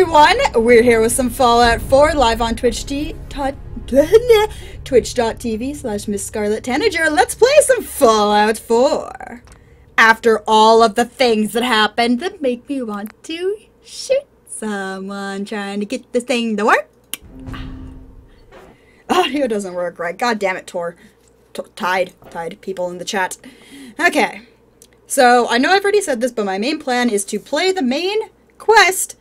everyone, we're here with some Fallout 4 live on twitch.tv/MissScarletTanager. Let's play some Fallout 4. After all of the things that happened that make me want to shoot someone trying to get this thing to work. Audio doesn't work right. God damn it, Tor. Tied people in the chat. Okay. So, I know I've already said this, but my main plan is to play the main quest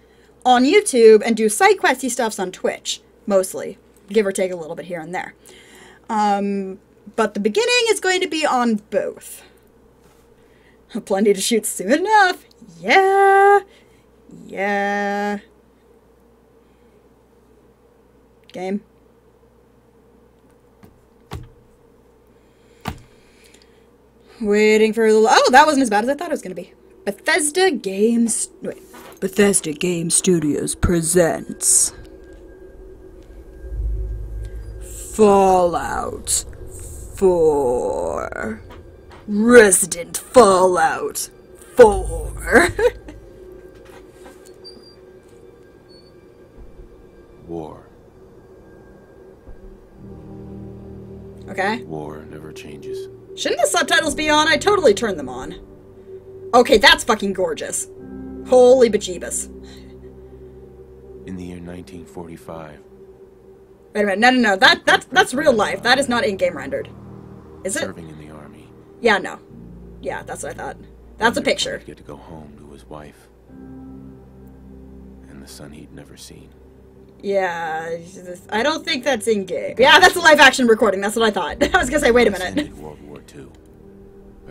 on YouTube and do side questy stuffs on Twitch, mostly. Give or take a little bit here and there. But the beginning is going to be on both. Plenty to shoot soon enough. Yeah. Yeah. Game. Waiting for a little... Oh, that wasn't as bad as I thought it was going to be. Bethesda Game Studios presents... Fallout 4. Resident Fallout 4. War. Okay. War never changes. Shouldn't the subtitles be on? I totally turned them on. Okay, that's fucking gorgeous. Holy bejeebus. In the year 1945. Wait a minute. No, no, no. That's real life. That is not in-game rendered. Is it? Serving in the army. Yeah, no. Yeah, that's what I thought. That's a picture. He had to go home to his wife. And the son he'd never seen. Yeah, I don't think that's in-game. Yeah, that's a live-action recording. That's what I thought. I was gonna say, wait a minute. World War II.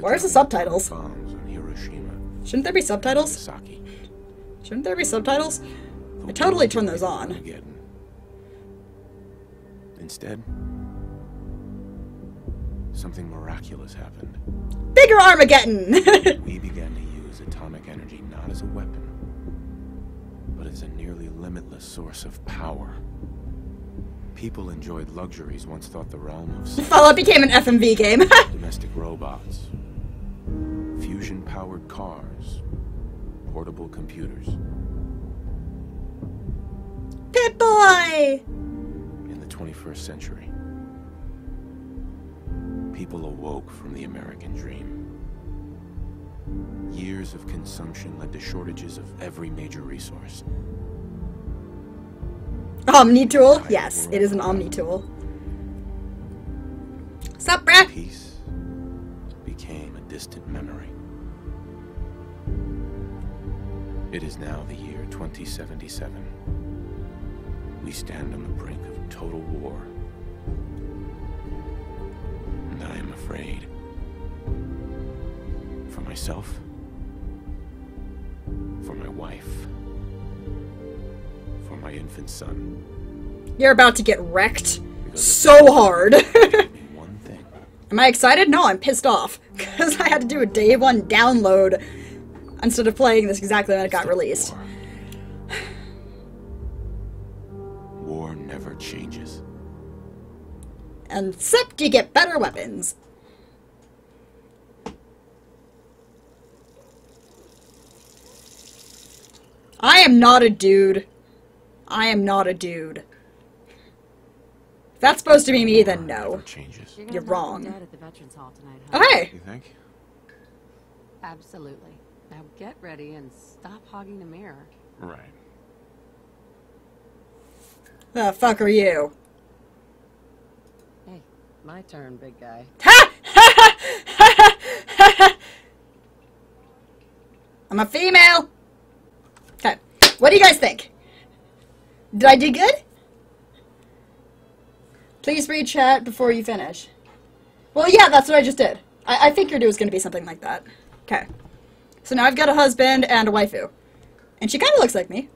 Where's the subtitles? Bombs on Hiroshima. Shouldn't there be subtitles? Nagasaki. Shouldn't there be subtitles? I totally turned those on. Again. Instead, something miraculous happened. Bigger Armageddon! We began to use atomic energy not as a weapon, but as a nearly limitless source of power. People enjoyed luxuries once thought the realm of... Fallout became an FMV game. Domestic robots, fusion-powered cars, portable computers. Pip-Boy! In the 21st century, people awoke from the American dream. Years of consumption led to shortages of every major resource. Omnitool? Yes, it is an Omnitool. Sup, bruh? Peace became a distant memory. It is now the year 2077. We stand on the brink of total war. And I am afraid. For myself. For my wife. For my infant son. You're about to get wrecked so hard. One thing. Am I excited? No, I'm pissed off. Because I had to do a day one download instead of playing this exactly when it got released. War never changes. Except you get better weapons. I am not a dude. I am not a dude. If that's supposed to be me, then no. You're wrong. At the Veterans Hall tonight, huh? Oh, hey! You think? Absolutely. Now get ready and stop hogging the mirror. Right. The fuck are you? Hey, my turn, big guy. Ha! Ha! Ha! Ha! I'm a female! Okay. What do you guys think? Did I do good? Please read chat before you finish. Well, yeah, that's what I just did. I figured it was going to be something like that. Okay. So now I've got a husband and a waifu. And she kind of looks like me.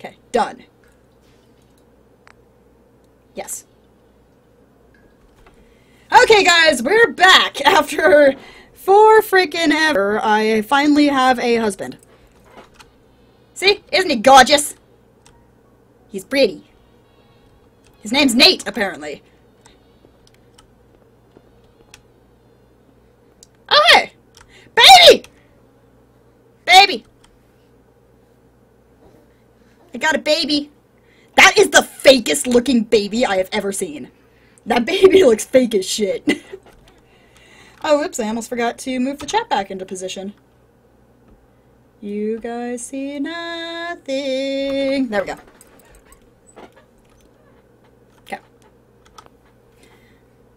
Okay. Done. Yes. Okay, guys, we're back after 4 freaking ever. I finally have a husband. See? Isn't he gorgeous? He's pretty. His name's Nate, apparently. Oh, hey! Baby! Baby! I got a baby. That is the fakest looking baby I have ever seen. That baby looks fake as shit. Oh, oops, I almost forgot to move the chat back into position. You guys see nothing. There we go. Okay.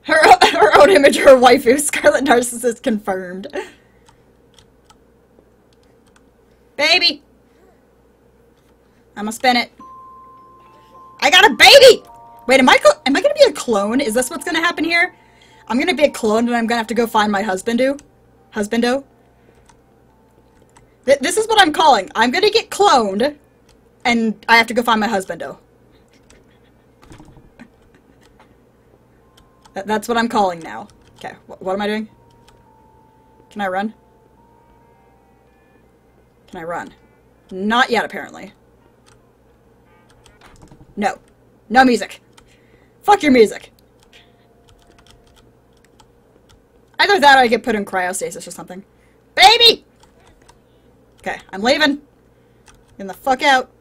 Her own image, her waifu, Scarlet Narcissist confirmed. Baby! I'm gonna spin it. I got a baby! Wait, am I gonna be a clone? Is this what's gonna happen here? I'm gonna be a clone and I'm gonna have to go find my husbando. This is what I'm calling. I'm gonna get cloned and I have to go find my husbando. That's what I'm calling now. Okay, what am I doing? Can I run? Can I run? Not yet, apparently. No. No music. Fuck your music. Either that or I get put in cryostasis or something. Baby! Okay, I'm leaving. Getting the fuck out.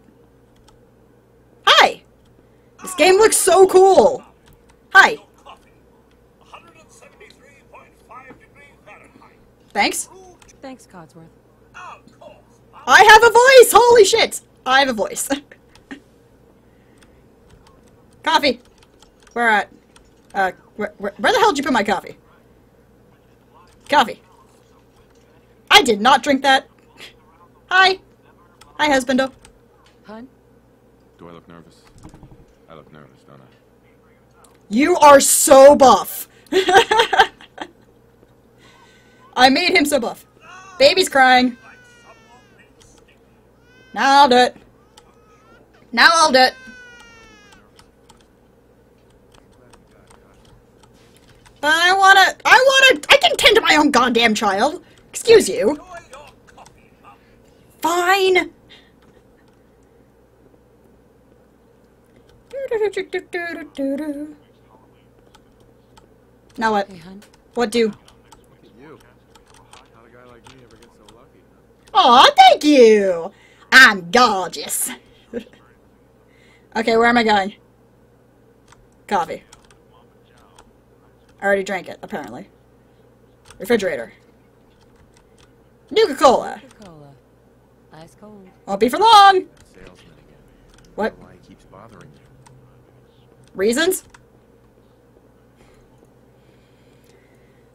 Hi! This game looks so cool! Hi. Thanks. Thanks, Codsworth. I have a voice! Holy shit! I have a voice. Coffee! Where at? Where the hell did you put my coffee? Coffee. I did not drink that. Hi. Hi, husbando. Hun? Do I look nervous? I look nervous, don't I? You are so buff. I made him so buff. Baby's crying. Now I'll do it. Now I'll do it. But I can tend to my own goddamn child. Excuse you. Fine. Now what? Hey, hun. What do? Aw, thank you. I'm gorgeous. Okay, where am I going? Coffee. I already drank it, apparently. Refrigerator. Nuka-Cola. Nuka-Cola. Ice cold. Won't be for long. Salesman again. What? Why he keeps bothering you? Reasons?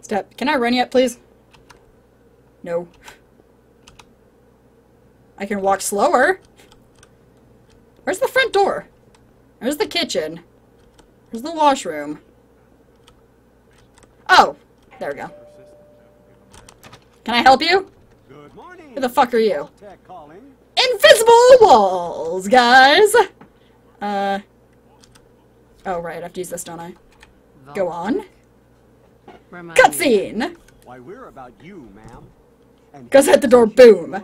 Step. Can I run yet, please? No. I can walk slower. Where's the front door? Where's the kitchen? Where's the washroom? Oh, there we go. Can I help you? Good morning. Who the fuck are you? Invisible walls, guys! Oh, right, I have to use this, don't I? Go on. Cutscene! Why, we're about you, ma'am. Goes at the door, boom.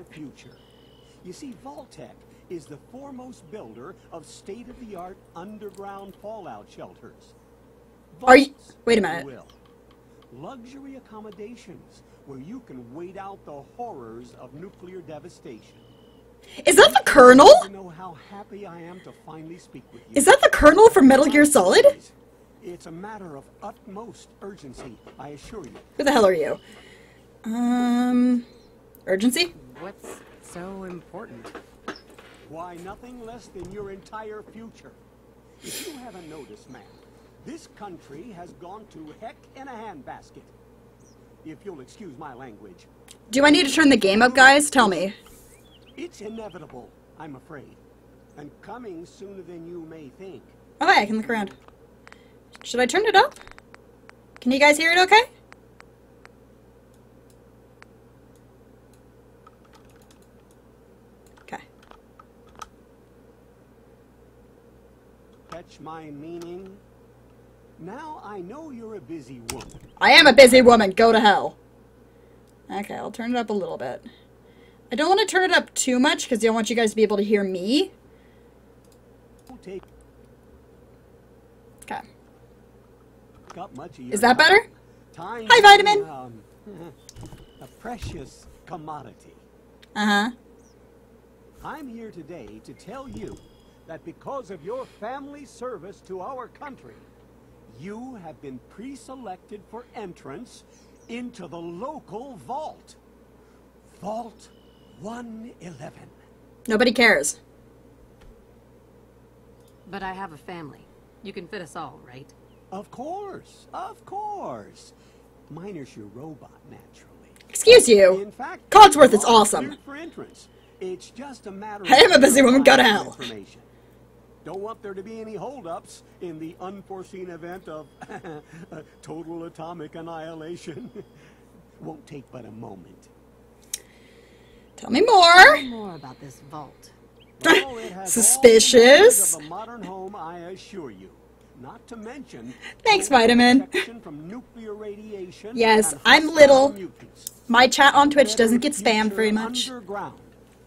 You see, Vault-Tec is the foremost builder of state-of-the-art underground fallout shelters. Vaults, are you... Wait a minute. Luxury accommodations where you can wait out the horrors of nuclear devastation. Is that the Colonel? You know how happy I am to finally speak with you. Is that the Colonel from Metal Gear Solid? It's a matter of utmost urgency, I assure you. Who the hell are you? Urgency? What's so important? Why, nothing less than your entire future. If you haven't noticed, ma'am, this country has gone to heck in a handbasket. If you'll excuse my language. Do I need to turn the game up, guys? Tell me. It's inevitable, I'm afraid. And coming sooner than you may think. Oh, wait, I can look around. Should I turn it up? Can you guys hear it okay? Okay. Catch my meaning? Now I know you're a busy woman. I am a busy woman. Go to hell. Okay, I'll turn it up a little bit. I don't want to turn it up too much because I don't want you guys to be able to hear me. Okay. Is that better? Hi, Vitamin. A precious commodity. Uh huh. I'm here today to tell you that because of your family service to our country, you have been pre-selected for entrance into the local vault. Vault 111. Nobody cares. But I have a family. You can fit us all, right? Of course, of course. Minus your robot, naturally. Excuse you. In fact, Codsworth is awesome. For entrance. It's just a matter of I am a busy woman, go to hell. Don't want there to be any holdups in the unforeseen event of total atomic annihilation. Won't take but a moment. Tell me more. Tell me more about this vault. Well, it has suspicious. All the of a modern home, I assure you. Not to mention. Thanks, vitamin. From nuclear radiation. Yes, I'm little. Mutants. My chat on Twitch doesn't get spammed very much. Underground.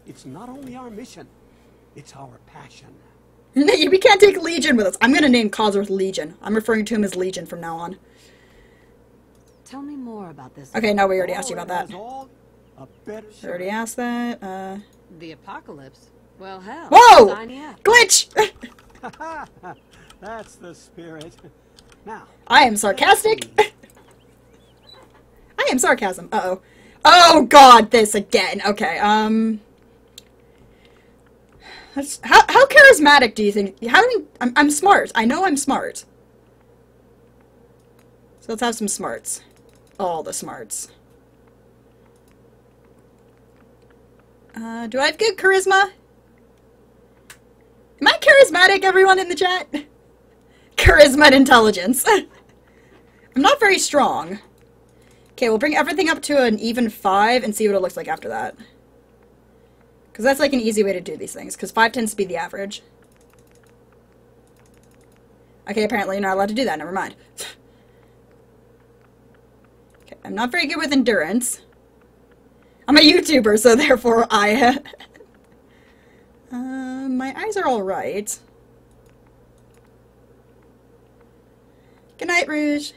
It's not only our mission, it's our passion. We can't take Legion with us. I'm going to name Codsworth Legion. I'm referring to him as Legion from now on. Tell me more about this. Okay, no, we already asked you about that. I already asked that. The apocalypse? Well, hell. Whoa! Glitch! That's the spirit. Now. I am sarcastic. I am sarcasm. Uh-oh. Oh, God, this again. Okay, How charismatic do you think? How many? I'm smart. I know I'm smart. So let's have some smarts. All the smarts. Do I have good charisma? Am I charismatic, everyone in the chat? Charisma and intelligence. I'm not very strong. Okay, we'll bring everything up to an even 5 and see what it looks like after that. Because that's like an easy way to do these things, because 5 tends to be the average. Okay, apparently you're not allowed to do that, never mind. Okay, I'm not very good with endurance. I'm a YouTuber, so therefore I... my eyes are alright. Good night, Rouge.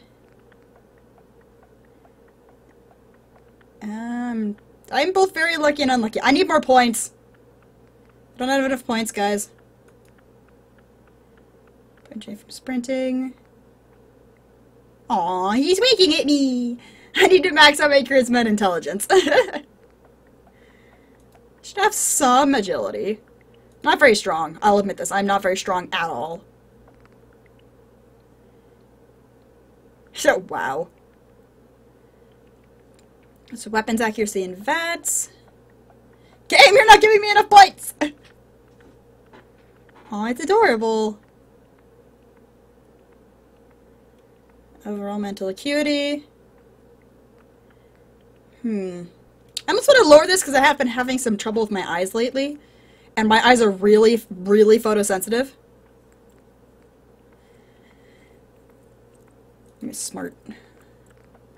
I'm both very lucky and unlucky. I need more points. I don't have enough points, guys. Point J from sprinting. Aw, he's winking at me. I need to max out my charisma and intelligence. Should have some agility. Not very strong. I'll admit this. I'm not very strong at all. So, wow. So weapons accuracy and VATS. Game, you're not giving me enough points! Aw, it's adorable. Overall mental acuity. I almost want to lower this because I have been having some trouble with my eyes lately. And my eyes are really, really photosensitive. I'm smart.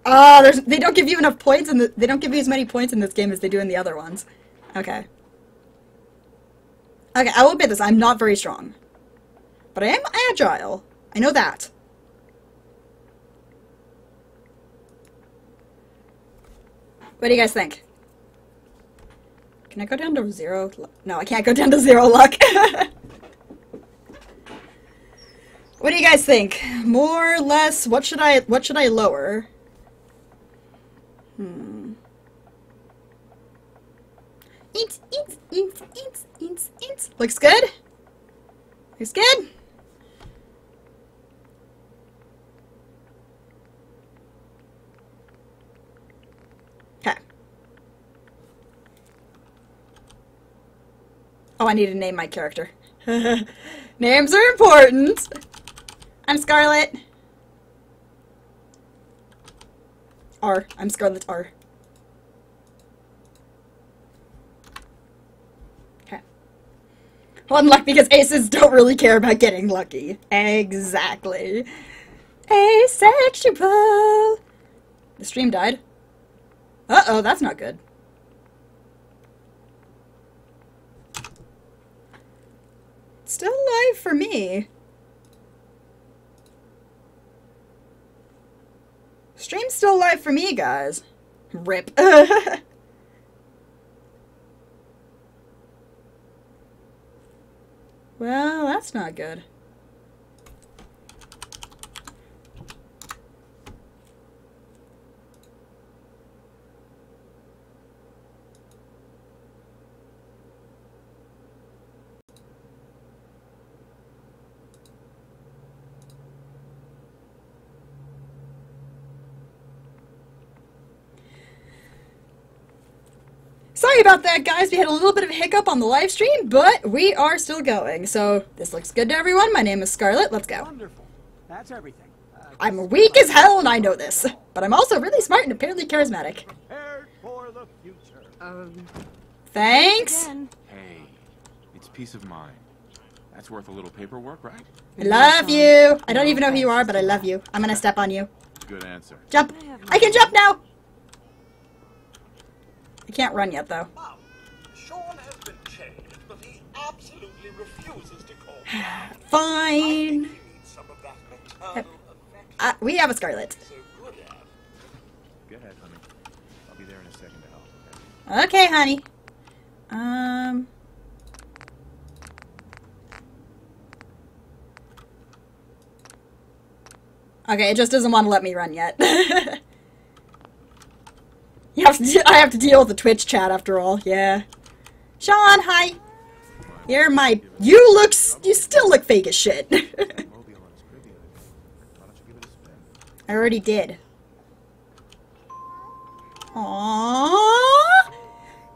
Ah, they don't give you enough points, and they don't give you as many points in this game as they do in the other ones. Okay. Okay, I will admit this. I'm not very strong, but I am agile. I know that. What do you guys think? Can I go down to 0? No, I can't go down to 0 luck. What do you guys think? More or less? What should I lower? Eats. Looks good? Looks good? Okay. Oh, I need to name my character. Names are important! I'm Scarlet. R. I'm Scarlet R. Okay. One luck because aces don't really care about getting lucky. Exactly. Asexual. The stream died. Uh-oh, that's not good. It's still live for me. Stream's still live for me, guys. RIP. Well, that's not good. Sorry about that, guys. We had a little bit of a hiccup on the live stream, but we are still going. So this looks good to everyone. My name is Scarlett. Let's go. Wonderful. That's everything. I'm weak as hell, and I know this, but I'm also really smart and apparently charismatic. Prepared for the future. Thanks. Again. Hey, it's peace of mind. That's worth a little paperwork, right? I love you. I don't even know who you are, but I love you. I'm gonna step on you. Good answer. Jump. I can jump now. I can't run yet, though. Mom, Sean has been changed, but he absolutely refuses to call. Fine. We have a Scarlet. So go ahead, honey. I'll be there in a second to help. Okay, honey. Okay, it just doesn't want to let me run yet. I have to deal with the Twitch chat after all, yeah. Sean, hi! You're my... You still look fake as shit. I already did. Aww,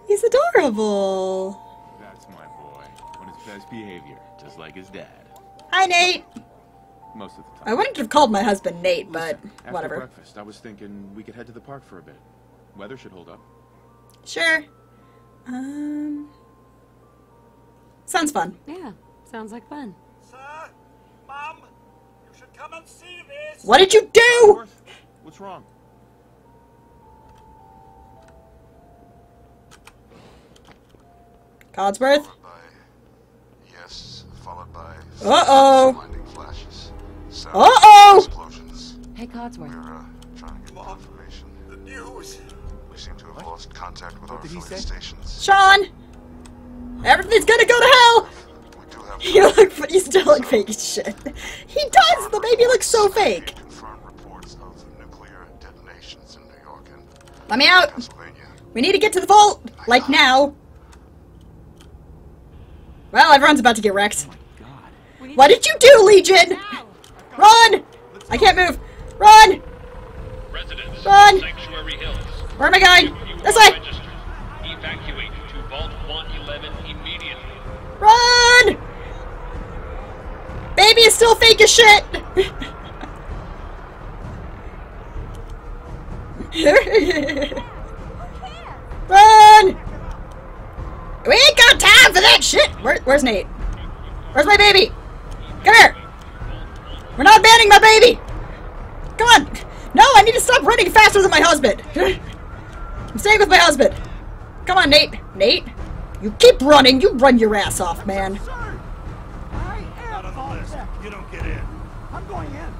he's adorable! That's my boy. On his best behavior, just like his dad. Hi, Nate! Most of the time. I wouldn't have called my husband Nate, but whatever. After breakfast, I was thinking we could head to the park for a bit. Weather should hold up. Sure. Sounds fun. Yeah, sounds like fun. Sir, Mom, you should come and see this. What did you do? What's wrong? Codsworth? Followed by, yes, followed by. Blinding flashes. Sounds explosions. Hey, Codsworth. We're trying to get confirmation. The news. We seem to have lost contact with our affiliate stations. Sean! Everything's gonna go to hell! We do have but you still look fake as shit. He does! The baby looks so fake! Confirmed reports of nuclear detonations in New York and let me out! We need to get to the vault! Like now! Well, everyone's about to get wrecked. Oh my God. What did you do, Legion? Now. Run! I can't move! Run! Residents, run! Sanctuary Hills. Where am I going? This way! Evacuate to Vault 111 immediately. Run! Baby is still fake as shit! Run! We ain't got time for that shit! Where's Nate? Where's my baby? Come here! We're not abandoning my baby! Come on! No, I need to stop running faster than my husband! I'm staying with my husband! Come on, Nate! Nate! You keep running! You run your ass off, man! You don't get in! I'm going in!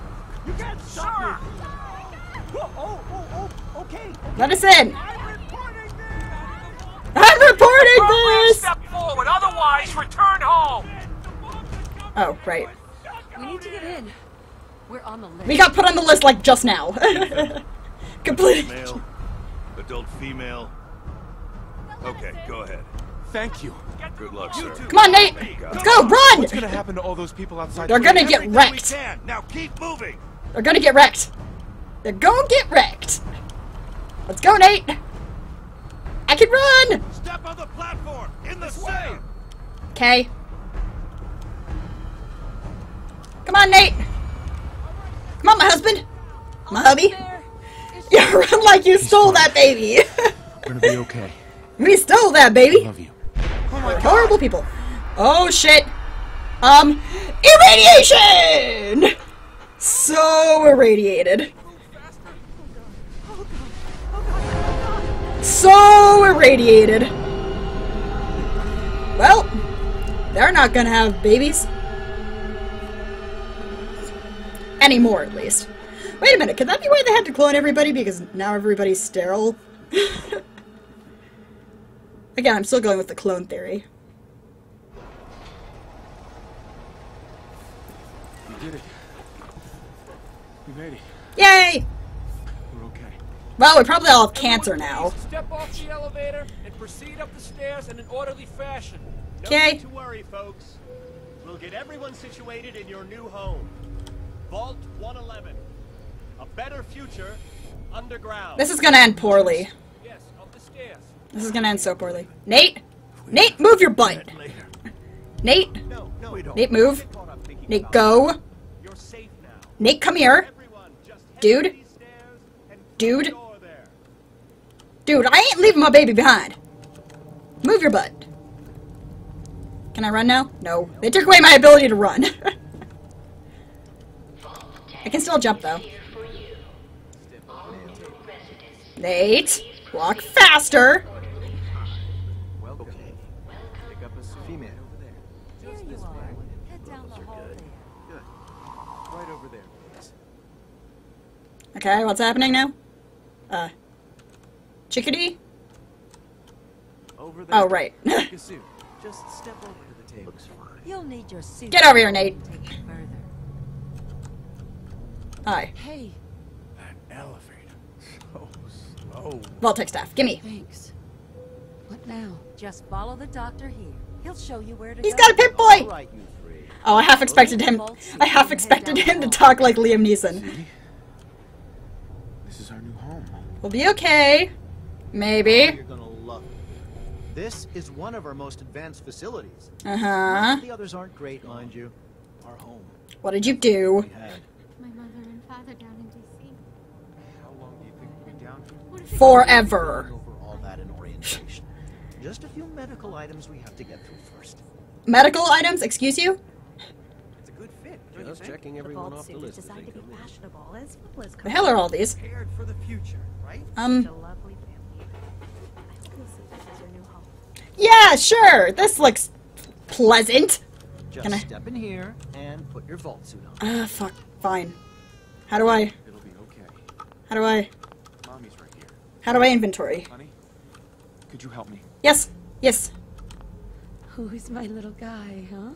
You can't stop! Okay! Let us in! I'm reporting this! Step forward, otherwise return home! Oh, right. We need to get in. We're on the list. We got put on the list like just now. Completely. Male, adult female. Okay, go ahead. Thank you. Good luck, sir. Come on, Nate. Let's go. Run. What's gonna happen to all those people outside? They're gonna get wrecked. Now keep moving. They're gonna get wrecked. They're gonna get wrecked. Let's go, Nate. I can run. Step on the platform. In the way. Okay. Come on, Nate. Come on, my husband! My hubby! Yeah, run like you stole that baby! We're gonna be okay. We stole that baby! I love you. Oh, horrible people. Oh shit! Irradiation! So irradiated. So irradiated. Well, they're not gonna have babies. Anymore, at least. Wait a minute, could that be why they had to clone everybody? Because now everybody's sterile? Again, I'm still going with the clone theory. did it. We made it. Yay! We're okay. Well, we probably all have cancer now. Step off the elevator and proceed up the stairs in an orderly fashion. Okay. No need to worry, folks. We'll get everyone situated in your new home. Vault 111. A better future underground. This is gonna end poorly. Yes, up the stairs. This is gonna end so poorly. Nate! Nate, move your butt! Nate! Nate, move. Nate, go. Nate, come here. Dude. Dude. Dude, I ain't leaving my baby behind. Move your butt. Can I run now? No. They took away my ability to run. I can still jump, though. Nate, walk faster. Okay, what's happening now? Chickadee? Over there. Oh, right. Just step over to the table. You'll need your suit. Get over here, Nate. Hi. Hey. That elevator. So slow. Vault-Tec staff, gimme. Thanks. What now? Just follow the doctor here. He'll show you where to go. He's got a Pip-Boy! Right, oh, I half expected him to talk like Liam Neeson. See? This is our new home. We'll be okay. Maybe. You're gonna love it. This is one of our most advanced facilities. Uh-huh. The others aren't great, mind you. Our home. What did you do? My mother and father down in DC. How long do you think we'll be down here? Forever. Over all that in orientation. Just a few medical items we have to get through first. Medical items? Excuse you? It's a good fit. Just checking everyone off the list. Designed to be fashionable, as well as the hell are all these? Prepared for the future, right? A lovely family. I hope you'll see this is your new home. Yeah, sure. This looks pleasant. Just step in here and put your vault suit on. Ah, fuck. Fine. How do I? It'll be okay. How do I? Mommy's right here. How do I inventory? Honey, could you help me? Yes. Yes. Who's my little guy, huh?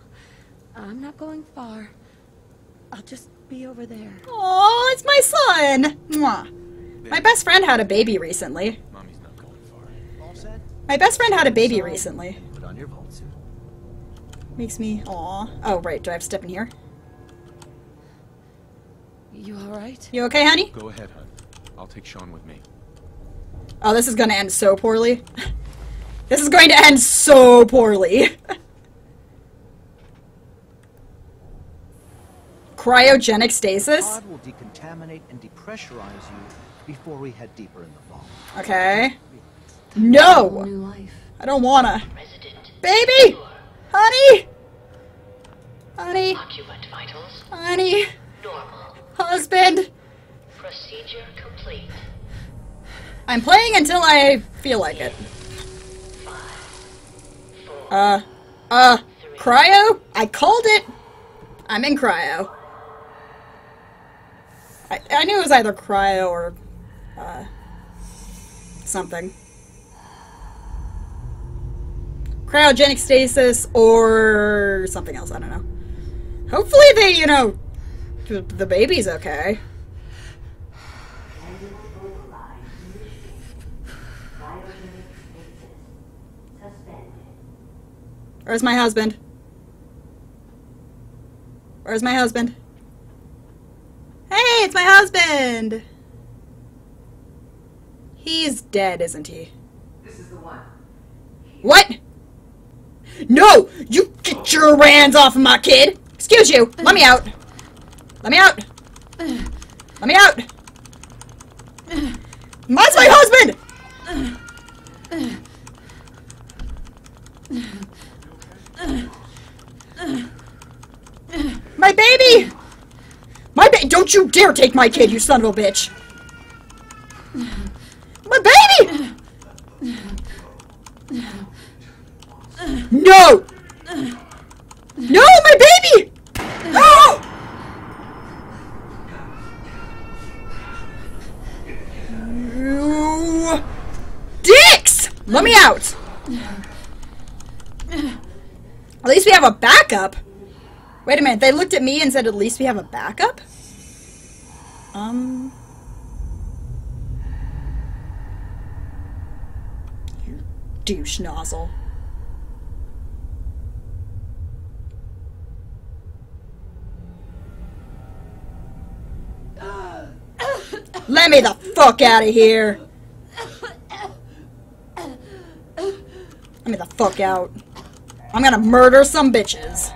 I'm not going far. I'll just be over there. Oh, it's my son. Mwah. Baby. My best friend had a baby recently. Mommy's not going far. All set? My best friend had a baby recently. Put on your vault suit. Makes me aw. Oh right, do I have to step in here? You all right? You okay, honey? Go ahead, hon. I'll take Sean with me. Oh, this is gonna end so poorly. This is going to end so poorly. Cryogenic stasis? Pod will decontaminate and depressurize you before we head deeper in the vault. Okay. No! I don't wanna. Baby! Honey! Honey! Honey! Husband! Procedure complete. I'm playing until I feel like it. 5, 4, three, cryo? I called it! I'm in cryo. I knew it was either cryo or, something. Cryogenic stasis or something else, I don't know. Hopefully they, you know, the baby's okay. Where's my husband? Where's my husband? Hey, it's my husband! He's dead, isn't he? This is the one. What? No! You get your hands off of my kid! Excuse you! Let me out! Let me out! Let me out! That's my husband! My baby! My baby! Don't you dare take my kid, you son of a bitch! My baby! No! No, my baby! No! You dicks! Let me out! At least we have a backup. Wait a minute, they looked at me and said, at least we have a backup? You douche nozzle. Let me the fuck out of here! Let me the fuck out. I'm gonna murder some bitches.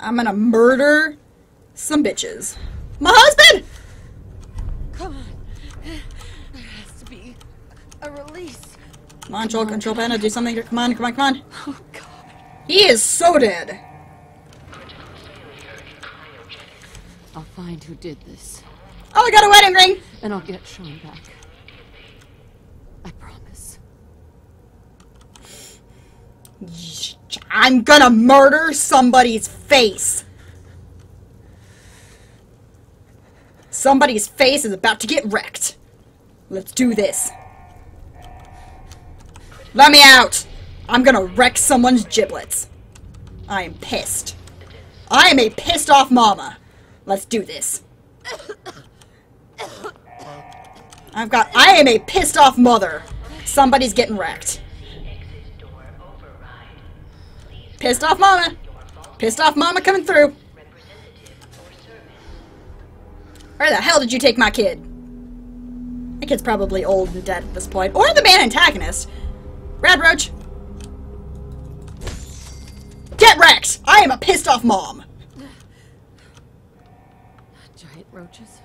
I'm gonna murder some bitches. My husband! Come on. There has to be a release. Come on, Joel, control panel, do something. Come on, come on, come on. Oh, God. He is so dead. I'll find who did this. Oh, I got a wedding ring! And I'll get Sean back. I promise. I'm gonna murder somebody's face. Somebody's face is about to get wrecked. Let's do this. Let me out! I'm gonna wreck someone's giblets. I am pissed. I am a pissed off mama. Let's do this. I am a pissed off mother. Somebody's getting wrecked. Pissed off mama. Pissed off mama coming through. Where the hell did you take my kid? That kid's probably old and dead at this point. Or the main antagonist. Rad Roach. Get wrecked! I am a pissed off mom. Giant roaches.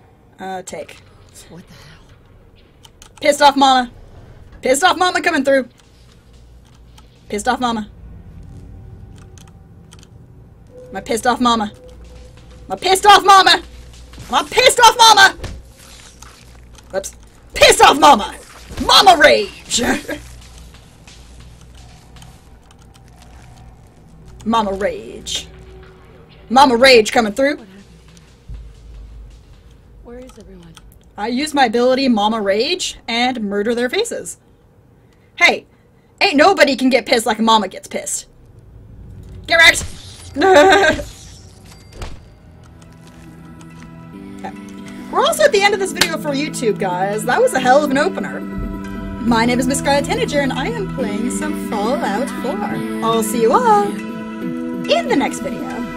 Take. What the hell? Pissed off mama. Pissed off mama coming through. Pissed off mama. My pissed off mama. My pissed off mama. My pissed off mama. Whoops. Pissed off mama. Mama rage. Mama rage. Mama rage coming through. Where is everyone? I use my ability Mama Rage and murder their faces. Hey, ain't nobody can get pissed like a mama gets pissed. Get wrecked! Okay. We're also at the end of this video for YouTube, guys. That was a hell of an opener. My name is MissScarletTanager and I am playing some Fallout 4. I'll see you all in the next video.